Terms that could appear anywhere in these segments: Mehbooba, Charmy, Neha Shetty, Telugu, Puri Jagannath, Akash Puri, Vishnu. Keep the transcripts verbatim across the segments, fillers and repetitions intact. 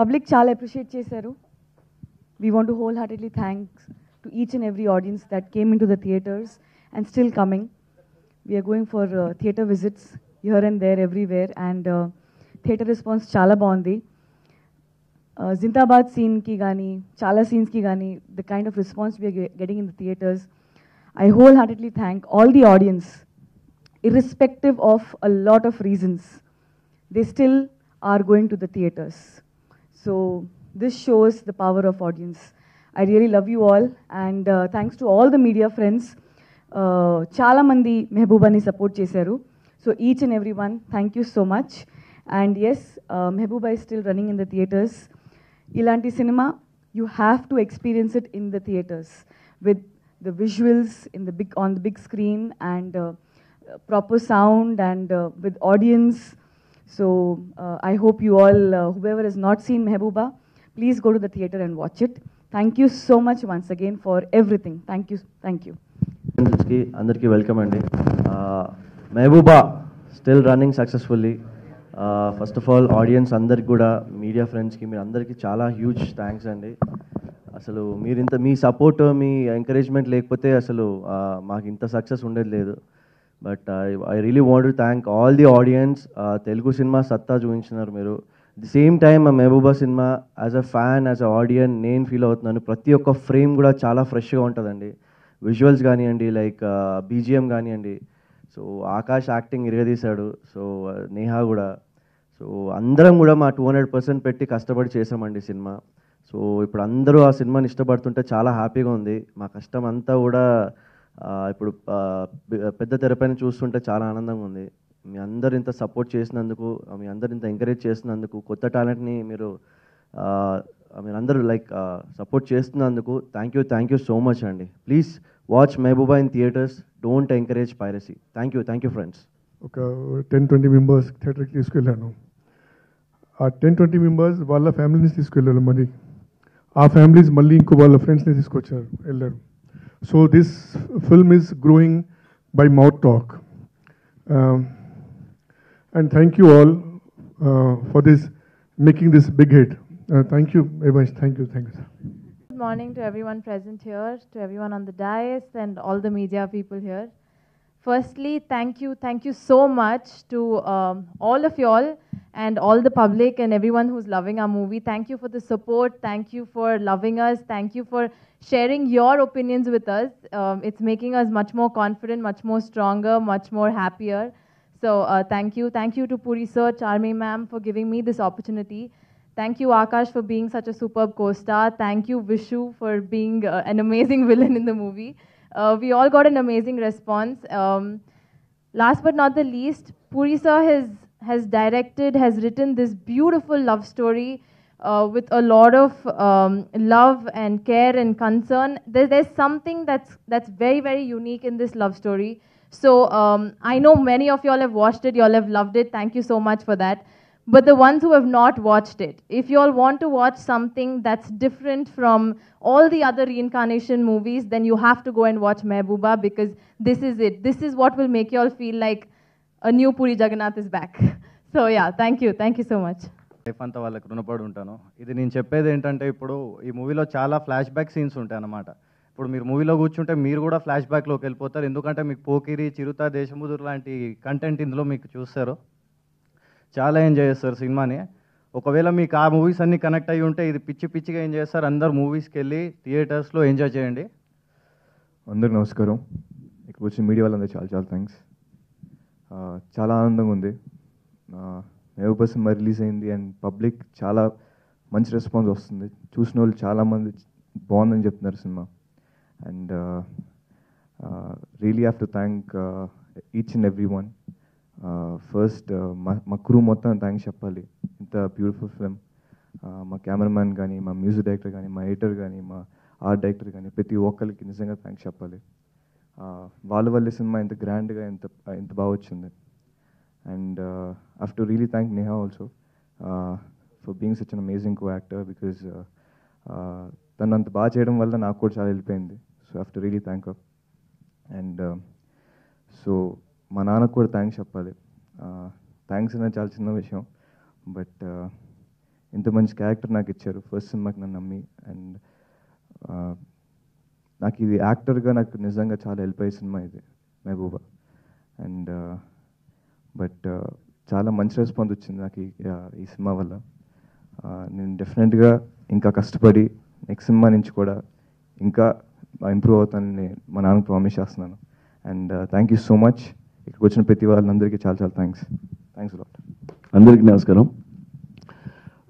Public చాలా appreciate చేశారు. We want to wholeheartedly thanks to each and every audience that came in to the theatres and still coming. We are going for theatre visits here and there everywhere and theatre response చాలా బాగుంది. జిందాబాద్ సీన్కి కానీ చాలా సీన్స్కి కానీ the kind of response we are getting in the theatres. I wholeheartedly thank all the audience, irrespective of a lot of reasons. They still are going to the theatres. So this shows the power of audience. I really love you all, and uh, thanks to all the media friends. Chala mandi Mehbooba ni support chesaru. So each and everyone, thank you so much. And yes, uh, Mehbooba is still running in the theatres. Ilanti cinema, you have to experience it in the theatres with the visuals in the big on the big screen and uh, proper sound and uh, with audience. So uh, I hope you all, uh, whoever has not seen Mehbooba, please go to the theatre and watch it. Thank you so much once again for everything. Thank you, thank you. Andarki welcome andi. Mehbooba still running successfully. Uh, first of all, audience, andar kuda media friends ki meer andarki chala huge thanks andi. అసలు మీరింత మీ support మీ encouragement లేకపోతే అసలు మాకు ఇంత success ఉండేది లేదు. But I really want to thank all the audience. Telugu cinema సత్తా చూపించినారు మీరు. ది సేమ్ టైమ్ ఆ Mehbooba cinema as a fan as a audience నేను ఫీల్ అవుతున్నాను. ప్రతి ఒక్క ఫ్రేమ్ కూడా చాలా ఫ్రెష్గా ఉంటుందండి. విజువల్స్ కానివ్వండి, లైక్ బీజిఎం కానివ్వండి. సో ఆకాష్ యాక్టింగ్ ఇరగదీశాడు. సో నేహా కూడా. సో అందరం కూడా మా టూ హండ్రెడ్ పర్సెంట్ పెట్టి కష్టపడి చేసామండి సినిమా. సో ఇప్పుడు అందరూ ఆ సినిమాని ఇష్టపడుతుంటే చాలా హ్యాపీగా ఉంది. మా కష్టం అంతా కూడా ఇప్పుడు పెద్ద తెరపైన చూస్తుంటే చాలా ఆనందంగా ఉంది. మీ అందరు ఇంత సపోర్ట్ చేసినందుకు, మీ అందరు ఇంత ఎంకరేజ్ చేసినందుకు, కొత్త టాలెంట్ని మీరు మీరందరూ లైక్ సపోర్ట్ చేస్తున్నందుకు thank you, thank you so much అండి. Please watch Mehbooba in theatres. Don't encourage piracy. Thank you, thank you friends. ఒక టెన్ ట్వంటీ మెంబర్స్ థియేటర్కి తీసుకెళ్ళాను. ఆ టెన్ ట్వంటీ మెంబర్స్ వాళ్ళ ఫ్యామిలీని తీసుకెళ్ళాను. మరి ఆ ఫ్యామిలీస్ మళ్ళీ ఇంకో వాళ్ళ ఫ్రెండ్స్ని తీసుకొచ్చారు, వెళ్ళారు. So this film is growing by mouth talk. And thank you all for this making this big hit. Thank you very much. Thank you, thank you sir. Good morning to everyone present here, to everyone on the dais and all the media people here. Firstly, thank you, thank you so much to um, all of y'all and all the public and everyone who's loving our movie. Thank you for the support. Thank you for loving us. Thank you for sharing your opinions with us. Um, it's making us much more confident, much more stronger, much more happier. So uh, thank you. Thank you to Puri sir, Charmy ma'am for giving me this opportunity. Thank you Akash for being such a superb co-star. Thank you Vishnu for being uh, an amazing villain in the movie. Uh, we all got an amazing response. Um, last but not the least, Puri sir has, has directed, has written this beautiful love story uh, with a lot of um, love and care and concern. There, there's something that's, that's very, very unique in this love story. So um, I know many of you all have watched it, you all have loved it. Thank you so much for that. But the ones who have not watched it, if you all want to watch something that's different from all the other reincarnation movies, then you have to go and watch Mehbooba because this is it. This is what will make you all feel like a new Puri Jagannath is back. So yeah, thank you. Thank you so much. Ifanta వాళ్ళకి రుణపడి ఉంటాను. ఇది నేను చెప్పేది ఏంటంటే ఇప్పుడు ఈ మూవీలో చాలా ఫ్లాష్ బ్యాక్ సీన్స్ ఉంటాయి అన్నమాట. ఇప్పుడు మీరు మూవీలో కూర్చుంటే మీరు కూడా ఫ్లాష్ బ్యాక్లోకి వెళ్ళిపోతారు. ఎందుకంటే మీకు పోకిరి, చిరుత, దేశముదురు లాంటి కంటెంట్ ఇందులో మీకు చూస్తారు. చాలా ఎంజాయ్ చేస్తారు సినిమాని. ఒకవేళ మీకు ఆ మూవీస్ అన్నీ కనెక్ట్ అయ్యి ఉంటే ఇది పిచ్చి పిచ్చిగా ఎంజాయ్ చేస్తారు. అందరు మూవీస్కి వెళ్ళి థియేటర్స్లో ఎంజాయ్ చేయండి. అందరికి నమస్కారం. ఇక్కడ వచ్చి మీడియా వాళ్ళందరూ చాలా చాలా థ్యాంక్స్. చాలా ఆనందంగా ఉంది. మహబూబా సినిమా రిలీజ్ అయింది అండ్ పబ్లిక్ చాలా మంచి రెస్పాన్స్ వస్తుంది. చూసిన వాళ్ళు చాలామంది బాగుందని చెప్తున్నారు సినిమా. And really have to thank each and every one. First మా మా క్రూ మొత్తం థ్యాంక్స్ చెప్పాలి. ఇంత బ్యూటిఫుల్ ఫిల్మ్ మా కెమెరామ్యాన్ కానీ, మా మ్యూజిక్ డైరెక్టర్ కానీ, మా ఎడిటర్ కానీ, మా ఆర్ట్ డైరెక్టర్ కానీ, ప్రతి ఒక్కరికి నిజంగా థ్యాంక్స్ చెప్పాలి. వాళ్ళ వల్ల సినిమా ఇంత గ్రాండ్గా ఇంత ఇంత బాగా వచ్చింది. And have to really thank Neha also for being such an amazing co actor because తను అంత బాగా చేయడం వల్ల నాకు కూడా చాలా వెళ్ళిపోయింది. So have to really thank up. And so మా నాన్నకు కూడా థ్యాంక్స్ చెప్పాలి. థ్యాంక్స్ అనేది చాలా చిన్న విషయం, బట్ ఇంత మంచి క్యారెక్టర్ నాకు ఇచ్చారు ఫస్ట్ సినిమాకి నన్ను నమ్మి. అండ్ నాకు ఇది యాక్టర్గా నాకు నిజంగా చాలా హెల్ప్ అయ్యే సినిమా ఇది మెహబూబా. అండ్ బట్ చాలా మంచి రెస్పాన్స్ వచ్చింది నాకు ఈ సినిమా వల్ల. నేను డెఫినెట్గా ఇంకా కష్టపడి నెక్స్ట్ సినిమా నుంచి కూడా ఇంకా ఇంప్రూవ్ అవుతానని మా నాన్న ప్రామిస్ చేస్తున్నాను. And thank you so much, ఇక్కడికి వచ్చిన ప్రతి వాళ్ళందరికీ చాలా చాలా థ్యాంక్స్. Thanks lot. అందరికీ నమస్కారం.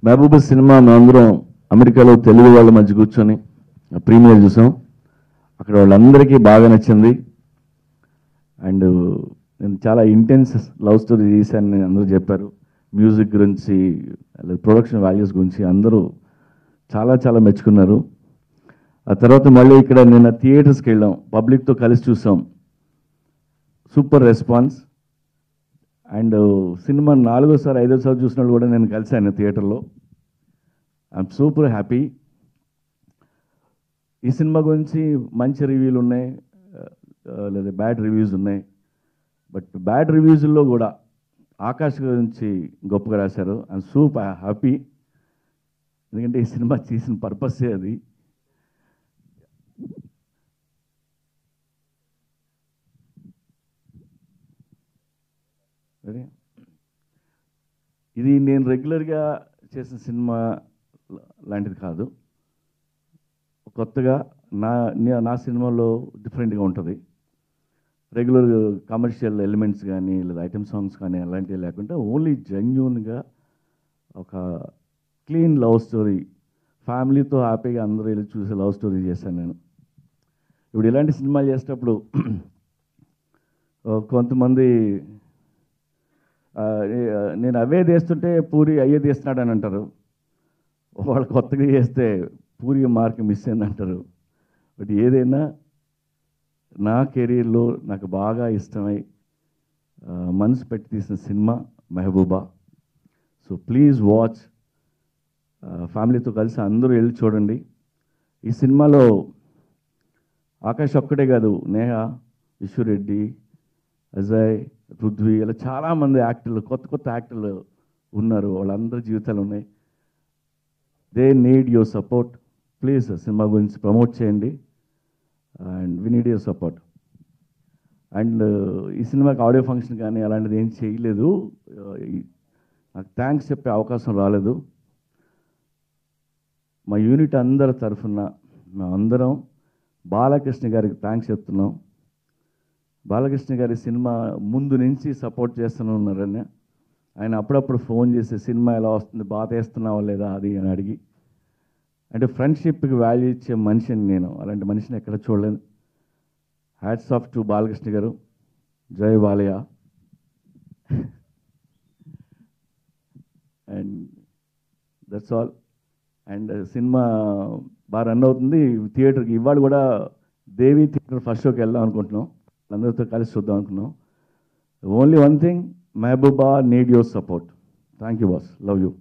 మహబూబా సినిమా మనందరం అమెరికాలో తెలుగు వాళ్ళ మధ్య కూర్చొని ప్రీమియర్ చూసాం. అక్కడ వాళ్ళందరికీ బాగా నచ్చింది. అండ్ నేను చాలా ఇంటెన్స్ లవ్ స్టోరీ తీశానని అందరూ చెప్పారు. మ్యూజిక్ గురించి, ప్రొడక్షన్ వాల్యూస్ గురించి అందరూ చాలా చాలా మెచ్చుకున్నారు. ఆ తర్వాత మళ్ళీ ఇక్కడ నిన్న థియేటర్స్కి వెళ్ళాం, పబ్లిక్తో కలిసి చూసాం. Super response. అండ్ సినిమా నాలుగోసారి ఐదోసారి చూసిన వాళ్ళు కూడా నేను కలిశాను థియేటర్లో. I'm super happy. ఈ సినిమా గురించి మంచి రివ్యూలు ఉన్నాయి, లేదా బ్యాడ్ రివ్యూస్ ఉన్నాయి. బట్ బ్యాడ్ రివ్యూస్లో కూడా ఆకాష్ గురించి గొప్పగా రాశారు. I'm super happy. ఎందుకంటే ఈ సినిమా చేసిన పర్పస్సే అది. ఇది నేను రెగ్యులర్గా చేసిన సినిమా లాంటిది కాదు, కొత్తగా నా నా సినిమాలో డిఫరెంట్గా ఉంటుంది. రెగ్యులర్ కమర్షియల్ ఎలిమెంట్స్ కానీ లేదా ఐటెం సాంగ్స్ కానీ అలాంటివి లేకుండా ఓన్లీ జెన్యూన్గా ఒక క్లీన్ లవ్ స్టోరీ, ఫ్యామిలీతో హ్యాపీగా అందరూ వెళ్ళి చూసే లవ్ స్టోరీ చేశాను నేను. ఇప్పుడు ఇలాంటి సినిమాలు చేసేటప్పుడు కొంతమంది నేను అవే చేస్తుంటే పూరి అయ్యే తీస్తున్నాడు అని అంటారు, వాళ్ళు కొత్తగా చేస్తే పూరి మార్క్ మిస్ అయింది అంటారు. బట్ ఏదైనా నా కెరీర్లో నాకు బాగా ఇష్టమై మనసు పెట్టి తీసిన cinema Mehbooba. So please watch, ఫ్యామిలీతో కలిసి అందరూ వెళ్ళి చూడండి. ఈ సినిమాలో ఆకాష్ ఒక్కడే కాదు, నేహా, విశ్వరెడ్డి, అజయ్, పృథ్వీ, ఇలా చాలామంది యాక్టర్లు, కొత్త కొత్త యాక్టర్లు ఉన్నారు. వాళ్ళందరి జీవితాలు ఉన్నాయి. They need your support. Please cinema గురించి ప్రమోట్ చేయండి. And we need your support. And ఈ సినిమాకి ఆడియో ఫంక్షన్ కానీ అలాంటిది ఏం చేయలేదు, నాకు థ్యాంక్స్ చెప్పే అవకాశం రాలేదు. మా యూనిట్ అందరి తరఫున మేము అందరం బాలకృష్ణ గారికి థ్యాంక్స్ చెప్తున్నాం. బాలకృష్ణ గారి సినిమా ముందు నుంచి సపోర్ట్ చేస్తూనే ఉన్నారని, ఆయన అప్పుడప్పుడు ఫోన్ చేసి సినిమా ఎలా వస్తుంది, బాగా వేస్తున్నావా లేదా అది అని అడిగి, అంటే ఫ్రెండ్షిప్కి వాల్యూ ఇచ్చే మనిషిని నేను అలాంటి మనిషిని ఎక్కడ చూడలేను. Hats off to Balakrishna garu. జై Balayya. And that's all. And cinema బాగా రన్ అవుతుంది. థియేటర్కి ఇవాళ కూడా దేవి థియేటర్ ఫస్ట్ షోకి వెళ్దాం అనుకుంటున్నాం, అందరితో కలిసి చూద్దాం అనుకున్నాం. Only one thing, Mehbooba need your support. Thank you boss, love you.